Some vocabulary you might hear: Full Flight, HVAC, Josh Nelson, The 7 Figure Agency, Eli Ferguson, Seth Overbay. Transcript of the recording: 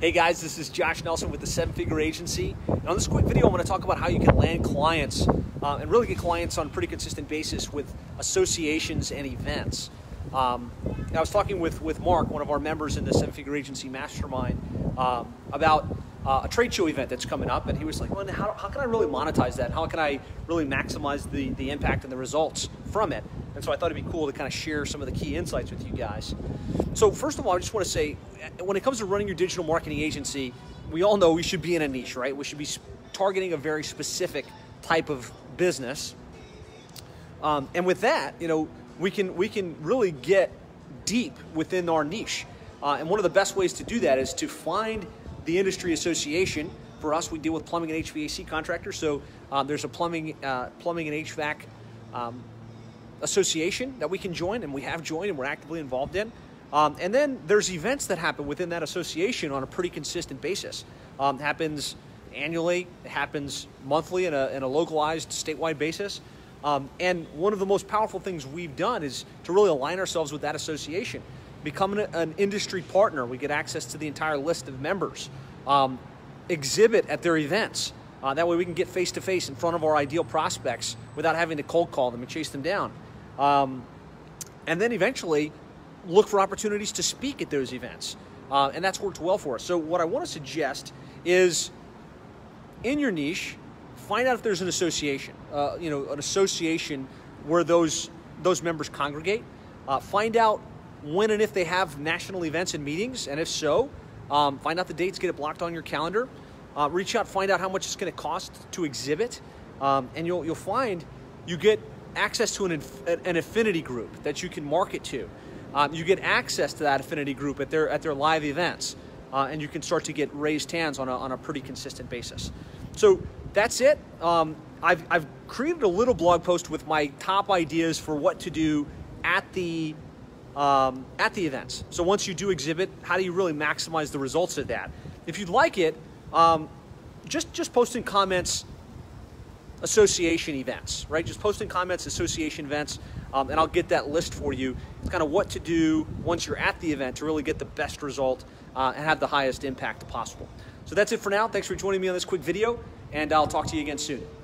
Hey guys, this is Josh Nelson with the 7 Figure Agency. And on this quick video, I'm going to talk about how you can land clients and really get clients on a pretty consistent basis with associations and events. I was talking with Mark, one of our members in the 7 Figure Agency Mastermind, about a trade show event that's coming up, and he was like, well, how can I really monetize that? How can I really maximize the impact and the results from it? And so I thought it'd be cool to kind of share some of the key insights with you guys. So first of all, I just want to say, when it comes to running your digital marketing agency, we all know we should be in a niche, right? We should be targeting a very specific type of business. And with that, you know, we can really get deep within our niche. And one of the best ways to do that is to find the industry association. For us, we deal with plumbing and HVAC contractors. So there's a plumbing and HVAC association that we can join, and we have joined, and we're actively involved in. And then there's events that happen within that association on a pretty consistent basis. It happens annually, it happens monthly in a localized statewide basis. And one of the most powerful things we've done is to really align ourselves with that association. Become an industry partner. We get access to the entire list of members. Exhibit at their events. That way we can get face-to-face in front of our ideal prospects without having to cold call them and chase them down. And then eventually look for opportunities to speak at those events. And that's worked well for us. So what I want to suggest is, in your niche, find out if there's an association, an association where those members congregate. Find out when and if they have national events and meetings, and if so, find out the dates, get it blocked on your calendar. Reach out, find out how much it's going to cost to exhibit, and you'll find you get access to an affinity group that you can market to. You get access to that affinity group at their live events, and you can start to get raised hands on a pretty consistent basis. So that's it. I've created a little blog post with my top ideas for what to do at the events. So once you do exhibit, how do you really maximize the results of that? If you'd like it, just post in comments association events, right? Just post in comments association events, and I'll get that list for you. It's kind of what to do once you're at the event to really get the best result and have the highest impact possible. So that's it for now. Thanks for joining me on this quick video, and I'll talk to you again soon.